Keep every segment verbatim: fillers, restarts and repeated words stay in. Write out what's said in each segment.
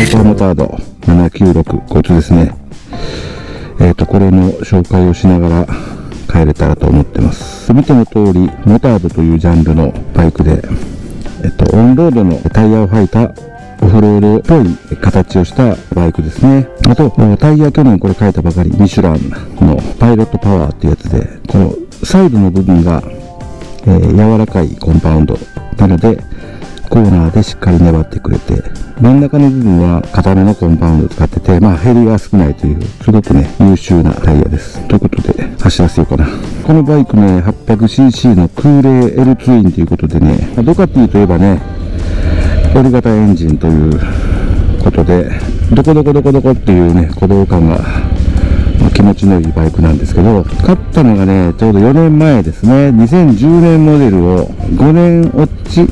イソモタードななきゅうろく、こいつですね。えっと、これの紹介をしながら帰れたらと思ってます。見ての通り、モタードというジャンルのバイクで、えっと、オンロードのタイヤを履いたオフロードっぽい形をしたバイクですね。あと、タイヤ去年これ変えたばかり、ミシュランのパイロットパワーっていうやつで、このサイドの部分が、えー、柔らかいコンパウンドなので、コーナーでしっかり粘ってくれて、真ん中の部分は硬めのコンパウンドを使ってて、まあヘリが少ないという、すごくね、優秀なタイヤです。ということで、走らせようかな。このバイクね、はっぴゃくシーシー の空冷 L ツインということでね、ドカティといえばね、折り型エンジンということで、どこどこどこどこっていうね、鼓動感が、まあ、気持ちのいいバイクなんですけど、買ったのがね、ちょうどよねんまえですね、にせんじゅうねんモデルをごねん落ち、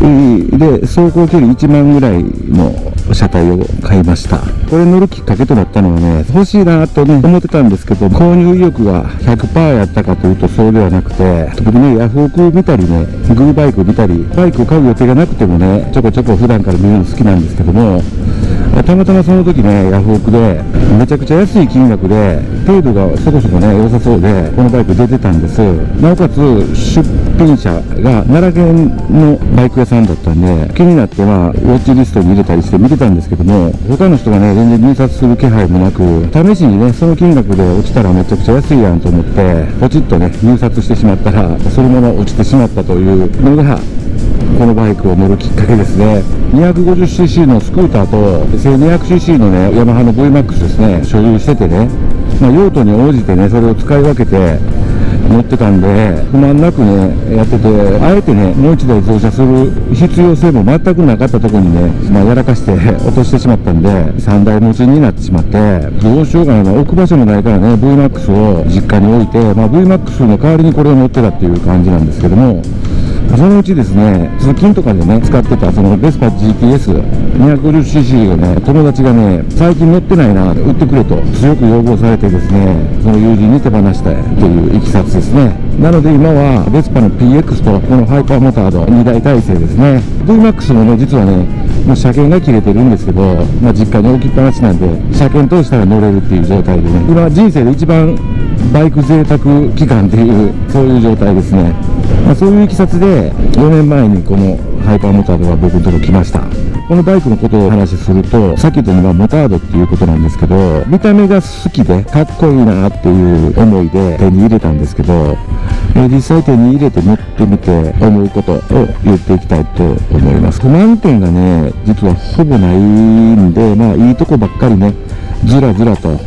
で、走行距離いちまんぐらいの車体を買いました。これ乗るきっかけとなったのはね、欲しいなとね、思ってたんですけど、購入意欲が ひゃくパーセント やったかというとそうではなくて、特にね、ヤフオク見たりね、グーバイク見たり、バイクを買う予定がなくてもね、ちょこちょこ普段から見るの好きなんですけども、たまたまその時ね、ヤフオクで、めちゃくちゃ安い金額で、程度がそこそこね、良さそうで、このバイク出てたんです。なおかつ、出品者が奈良県のバイク屋さんだったんで、気になっては、ウォッチリストに入れたりして見てたんですけども、他の人がね、全然入札する気配もなく、試しにね、その金額で落ちたらめちゃくちゃ安いやんと思って、ポチッとね、入札してしまったら、そのまま落ちてしまったというのが、このバイクを乗るきっかけですね。にひゃくごじゅうシーシー のスクーターと せんにひゃくシーシー のね、ヤマハの ブイマックス ですね、所有しててね、まあ、用途に応じてね、それを使い分けて乗ってたんで、不満なくね、やってて、あえてね、もう一台増車する必要性も全くなかったところにね、まあ、やらかして落としてしまったんで、さんだい持ちになってしまって、どうしようかな、置く場所もないからね、ブイマックス を実家に置いて、まあ、ブイマックス の代わりにこれを乗ってたっていう感じなんですけども、そのうちですね、通勤とかでね、使ってたそのベスパ ジーティーエスにひゃくごじゅうシーシー をね、友達がね、最近乗ってないな、売ってくれと強く要望されてですね、その友人に手放したいといういきさつですね。なので今は、ベスパの ピーエックス とこのハイパーモタードにだい体制ですね。ブイマックス もね、実はね、もう車検が切れてるんですけど、まあ、実家に置きっぱなしなんで、車検通したら乗れるっていう状態でね、今人生で一番バイク贅沢期間っていう、そういう状態ですね。まあ、そういういきさつでよねんまえにこのハイパーモタードが僕のところに来ました。このバイクのことをお話しすると、さっき言ったのがモタードっていうことなんですけど、見た目が好きでかっこいいなっていう思いで手に入れたんですけど、え実際手に入れて乗ってみて思うことを言っていきたいと思います。不満点がね、実はほぼないんで、まあいいとこばっかりね、ずらずらと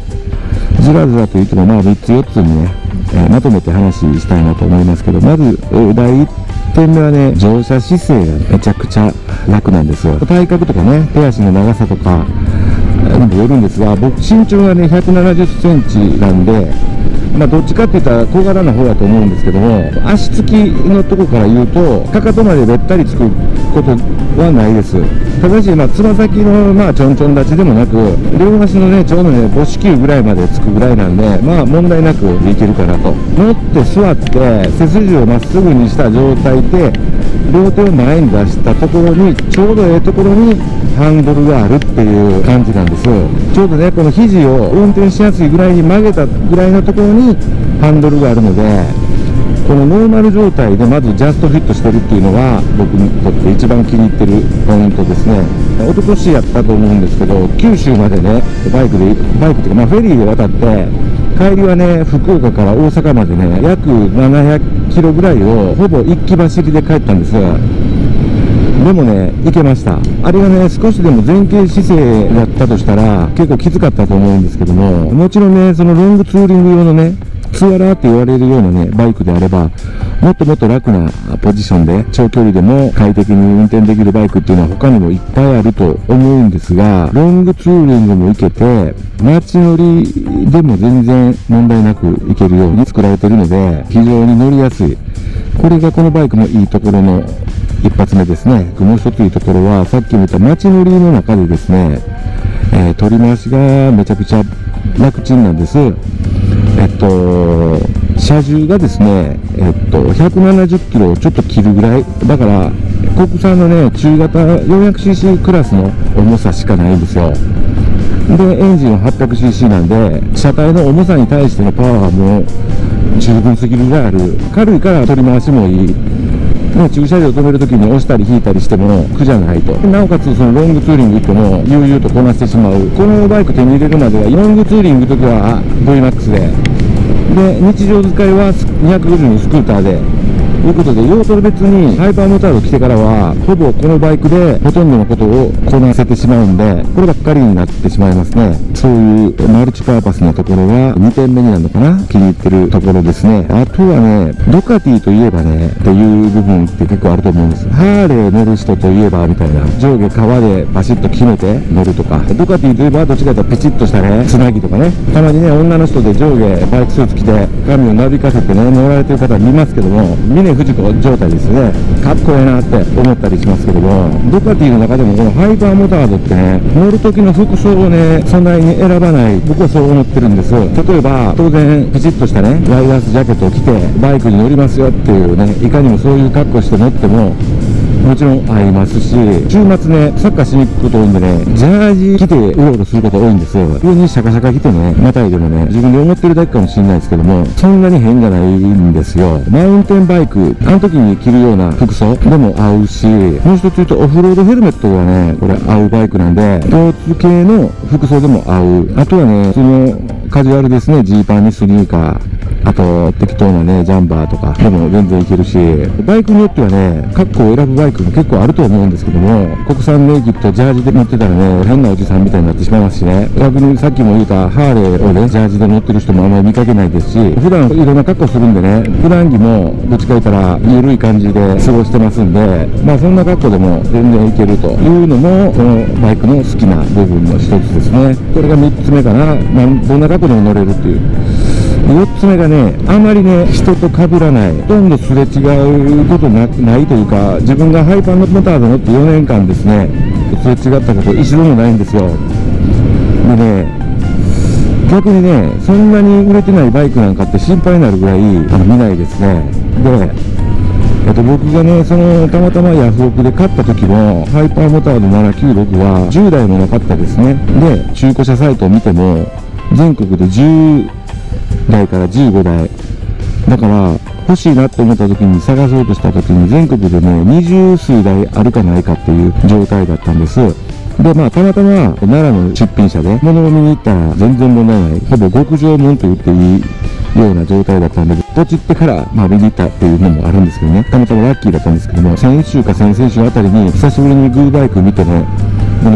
ずらずらといっても、まあみっつよっつにね、えまとめて話したいなと思いますけど、まずだいいってんめはね、乗車姿勢がめちゃくちゃ楽なんですよ。体格とかね、手足の長さとかによるんですが、僕身長がねひゃくななじゅっセンチなんで、まあどっちかって言ったら小柄な方だと思うんですけども、足つきのとこから言うと、かかとまでべったりつくことはないです。ただし、まあ、つま先の、まあ、ちょんちょん立ちでもなく、両足のね、ちょうどね、母子球ぐらいまでつくぐらいなんで、まあ、問題なくいけるかなと。乗って座って、背筋をまっすぐにした状態で、両手を前に出したところに、ちょうどええところにハンドルがあるっていう感じなんですよ。ちょうどね、この肘を運転しやすいぐらいに曲げたぐらいのところにハンドルがあるので、このノーマル状態でまずジャストフィットしてるっていうのが僕にとって一番気に入ってるポイントですね。一昨年やったと思うんですけど、九州までね、バイクで、バイクっていうか、まあ、フェリーで渡って、帰りはね、福岡から大阪までね、約ななひゃくキロぐらいをほぼ一気走りで帰ったんですよ。でもね、行けました。あれがね、少しでも前傾姿勢だったとしたら、結構きつかったと思うんですけども、もちろんね、そのロングツーリング用のね、ツアラーって言われるようなね、バイクであれば、もっともっと楽なポジションで、長距離でも快適に運転できるバイクっていうのは他にもいっぱいあると思うんですが、ロングツーリングも行けて、街乗りでも全然問題なく行けるように作られているので、非常に乗りやすい。これがこのバイクのいいところの一発目ですね。もう一ついいところは、さっき見た街乗りの中でですね、えー、取り回しがめちゃくちゃ楽ちんなんです。えっと、車重がですね、えっと、ひゃくななじゅっキロをちょっと切るぐらい、だから、国産のね、中型 よんひゃくシーシー クラスの重さしかないんですよ。で、エンジンは はっぴゃくシーシー なんで、車体の重さに対してのパワーも十分すぎるぐらいある。軽いから取り回しもいい。もう駐車場止めるときに押したり引いたりしても苦じゃないと。なおかつそのロングツーリング行っても悠々とこなしてしまう。このバイク手に入れるまでは、ロングツーリングの時は ブイマックス で、で、日常使いはにひゃくごじゅうのスクーターで、ということで、用途別にハイパーモーターが来てからは、ほぼこのバイクでほとんどのことをこなせてしまうんで、こればっかりになってしまいますね。そういうマルチパーパスのところがにてんめになるのかな、気に入ってるところですね。あとはね、ドカティといえばね、っていう部分って結構あると思うんです。ハーレー乗る人といえば、みたいな。上下革でパシッと決めて乗るとか。ドカティといえば、どっちかというとピチッとしたね、つなぎとかね。たまにね、女の人で上下バイクスーツ着て、髪をなびかせてね、乗られてる方見ますけども、フジコ状態ですね。かっこええなって思ったりしますけども、ドカティの中でもこのハイパーモタードってね、乗る時の服装をね、そんなに選ばない。僕はそう思ってるんです。例えば当然ピチッとしたね、ライダースジャケットを着てバイクに乗りますよっていうね、いかにもそういう格好して乗ってももちろん合いますし、週末ね、サッカーしに行くこと多いんでね、ジャージ着てうろうろすること多いんですよ。上にシャカシャカ着てね、またいでもね、自分で思ってるだけかもしれないですけども、そんなに変じゃないんですよ。マウンテンバイク、あの時に着るような服装でも合うし、もう一つ言うとオフロードヘルメットがね、これ合うバイクなんで、スポーツ系の服装でも合う。あとはね、普通のカジュアルですね、ジーパンにスニーカー。あと、適当なね、ジャンバーとかでも全然いけるし、バイクによってはね、格好を選ぶバイクも結構あると思うんですけども、国産ネイキッドジャージで乗ってたらね、変なおじさんみたいになってしまいますしね、逆にさっきも言ったハーレーをね、ジャージで乗ってる人もあんまり見かけないですし、普段いろんな格好するんでね、普段着もどっちか言ったら緩い感じで過ごしてますんで、まあそんな格好でも全然いけるというのも、このバイクの好きな部分の一つですね。これがみっつめかな、まあ、どんな格好でも乗れるっていう。よっつめがね、あまりね、人と被らない、ほとんどすれ違うこと な, ないというか、自分がハイパーモタード乗ってよねんかんですね、すれ違ったこと一度もないんですよ。でね、逆にね、そんなに売れてないバイクなんかって心配になるぐらいあの見ないですね。であと僕がね、そのたまたまヤフオクで買った時も、ハイパーモタードななきゅうろくはじゅうだいもなかったですね。で、中古車サイトを見ても、全国でじゅうだいからじゅうごだいだから、欲しいなって思った時に探そうとした時に、全国でねにじゅうすうだいあるかないかっていう状態だったんです。で、まあたまたま奈良の出品者で物を見に行ったら全然問題ない、ほぼ極上もんと言っていいような状態だったんで、ポチってから、まあ、見に行ったっていうのもあるんですけどね、たまたまラッキーだったんですけども、先週か先々週あたりに久しぶりにグーバイク見てね、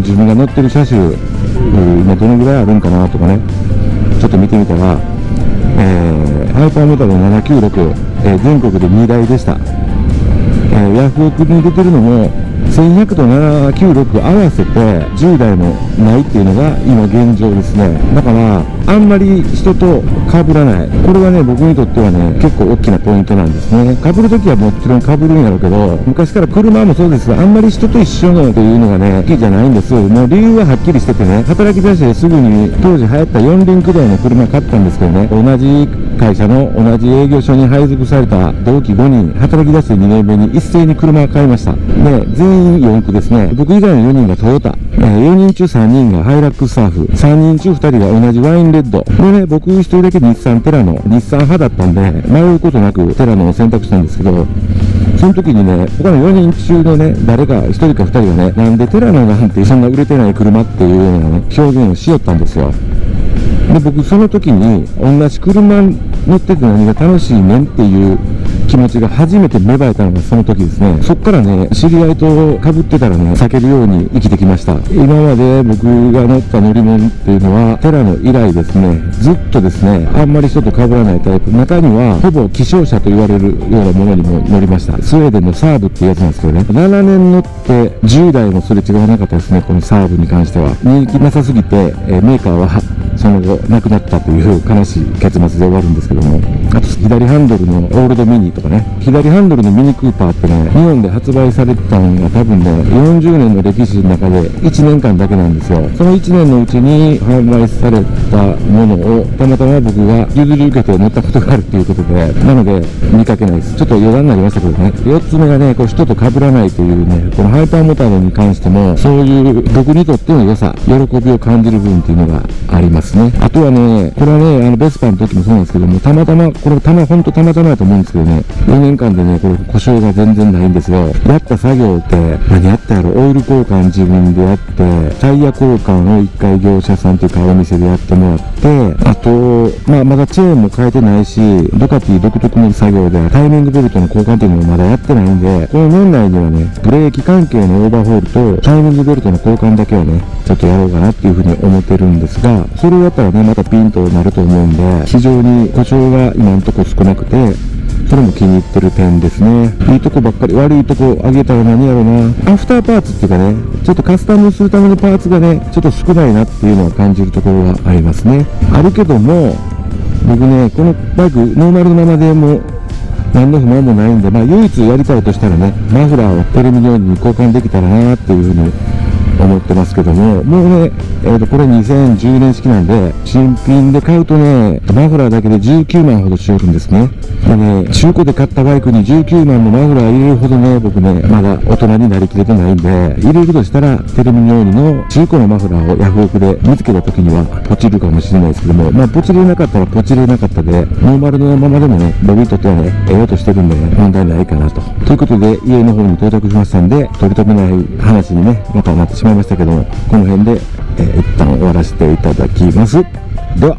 自分が乗ってる車種のどのぐらいあるんかなとかね、ちょっと見てみたら、えー、ハイパーモタードななきゅうろく、えー、全国でにだいでした。えー、ヤフオクに出てるのもせんひゃくとななきゅうろく合わせてじゅうだいもないっていうのが今現状ですね。だからあんまり人と被らない、これがね、僕にとってはね、結構大きなポイントなんですね。被るときはもちろん被るんやろうけど、昔から車もそうですが、あんまり人と一緒のっていうのがね、好きじゃないんです。もう理由ははっきりしててね、働き出してすぐに当時流行ったよんりんくだいの車買ったんですけどね、同じ会社の同じ営業所に配属された同期ごにん、働き出してにねんめに一斉に車を買いました。で、全員よんくですね。僕以外のよにんがトヨタ、よにん中さんにんがハイラックスサーフ、さんにん中ふたりが同じワインレッドでね、僕ひとりだけ日産テラノ、日産派だったんで、迷うことなくテラノを選択したんですけど、その時にね、他のよにん中のね、誰かひとりかふたりがね、なんでテラノなんてそんな売れてない車っていうようなね、表現をしよったんですよ。で、僕その時に、同じ車乗ってて何が楽しいねんっていう気持ちが初めて芽生えたのがその時ですね。そっからね、知り合いと被ってたらね、避けるように生きてきました。今まで僕が乗った乗り物っていうのはテラノ以来ですね、ずっとですね、あんまり人と被らないタイプ、中にはほぼ希少車と言われるようなものにも乗りました。スウェーデンのサーブっていうやつなんですけどね、ななねん乗ってじゅうだいもすれ違わなかったですね。このサーブに関しては人気なさすぎて、えー、メーカーはその後亡くなったという悲しい結末で終わるんですけども、あと左ハンドルのオールドミニとかね、左ハンドルのミニクーパーってね、日本で発売されてたのが多分ね、よんじゅうねんの歴史の中でいちねんかんだけなんですよ。そのいちねんのうちに販売されたものをたまたま僕が譲り受けて乗ったことがあるっていうことで、なので見かけないです。ちょっと余談になりましたけどね。よっつめがね、こう人と被らないというね、このハイパーモーターに関してもそういう僕にとっての良さ、喜びを感じる部分っていうのがありますね。あとはね、これはね、あのベスパの時もそうなんですけども、たまたまこれたまほんとたまたまだと思うんですけどね、よねんかんでね、これ故障が全然ないんですよ。やった作業って何やったやろ、オイル交換自分でやって、タイヤ交換をいっかい業者さんというかお店でやってもらって、あと、まあ、まだチェーンも変えてないし、ドカティ独特の作業でタイミングベルトの交換っていうのもまだやってないんで、この年内にはね、ブレーキ関係のオーバーホールとタイミングベルトの交換だけはね、ちょっとやろうかなっていうふうに思ってるんですが、それをやったらね、またピンとなると思うんで、非常に故障が今のところ少なくて、それも気に入ってる点ですね。いいとこばっかり、悪いとこあげたら何やろうな。アフターパーツっていうかね、ちょっとカスタムするためのパーツがね、ちょっと少ないなっていうのは感じるところがありますね。あるけども、僕ね、このバイク、ノーマルのままでも、何の不満もないんで、まあ唯一やりたいとしたらね、マフラーをテレビ用に交換できたらなーっていうふうに思ってますけども、もうね、えー、とこれにせんじゅうねん式なんで、新品で買うとね、マフラーだけでじゅうきゅうまんほどしよるんですね。でね、中古で買ったバイクにじゅうきゅうまんのマフラー入れるほどね、僕ね、まだ大人になりきれてないんで、入れるとしたら、テレビ用にの中古のマフラーをヤフオクで見つけた時には、ポチるかもしれないですけども、まあ、ポチれなかったらポチれなかったで、ノーマルのままでもね、僕にとってはね、得ようとしてるんで、ね、問題ないかなと。ということで、家の方に到着しましたんで、取り留めない話にね、またなってしまいましたけども、この辺で、えー、一旦終わらせていただきます。では。